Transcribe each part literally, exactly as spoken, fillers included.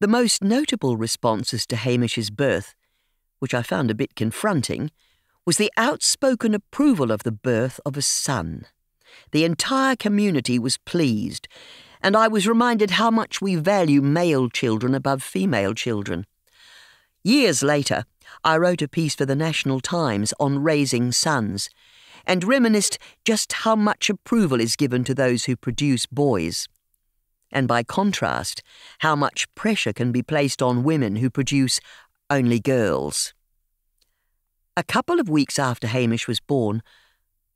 The most notable responses to Hamish's birth, which I found a bit confronting, was the outspoken approval of the birth of a son. The entire community was pleased, and I was reminded how much we value male children above female children. Years later, I wrote a piece for the National Times on raising sons, and reminisced just how much approval is given to those who produce boys, and by contrast, how much pressure can be placed on women who produce only girls. A couple of weeks after Hamish was born,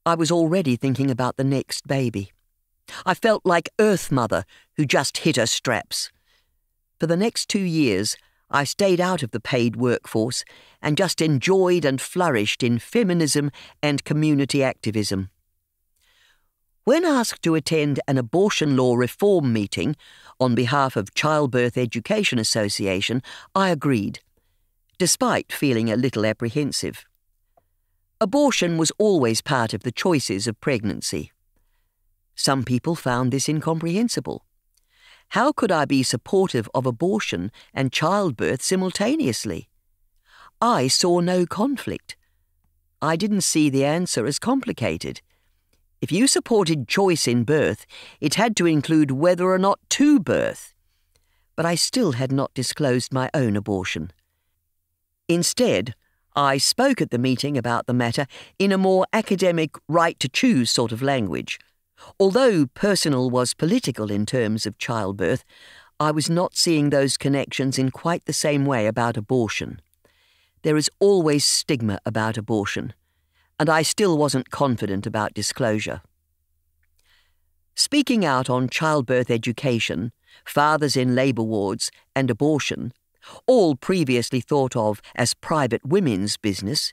I was already thinking about the next baby. I felt like Earth Mother, who just hit her straps. For the next two years, I stayed out of the paid workforce and just enjoyed and flourished in feminism and community activism. When asked to attend an abortion law reform meeting on behalf of Childbirth Education Association, I agreed, despite feeling a little apprehensive. Abortion was always part of the choices of pregnancy. Some people found this incomprehensible. How could I be supportive of abortion and childbirth simultaneously? I saw no conflict. I didn't see the answer as complicated. If you supported choice in birth, it had to include whether or not to birth. But I still had not disclosed my own abortion. Instead, I spoke at the meeting about the matter in a more academic, right-to-choose sort of language. Although personal was political in terms of childbirth, I was not seeing those connections in quite the same way about abortion. There is always stigma about abortion, and I still wasn't confident about disclosure. Speaking out on childbirth education, fathers in labour wards, and abortion, all previously thought of as private women's business,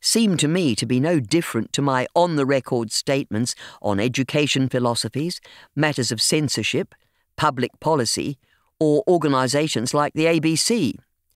seemed to me to be no different to my on-the-record statements on education philosophies, matters of censorship, public policy, or organisations like the A B C.